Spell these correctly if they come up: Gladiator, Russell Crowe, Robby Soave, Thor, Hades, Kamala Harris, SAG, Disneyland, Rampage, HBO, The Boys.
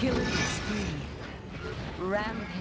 Killing spree. Rampage.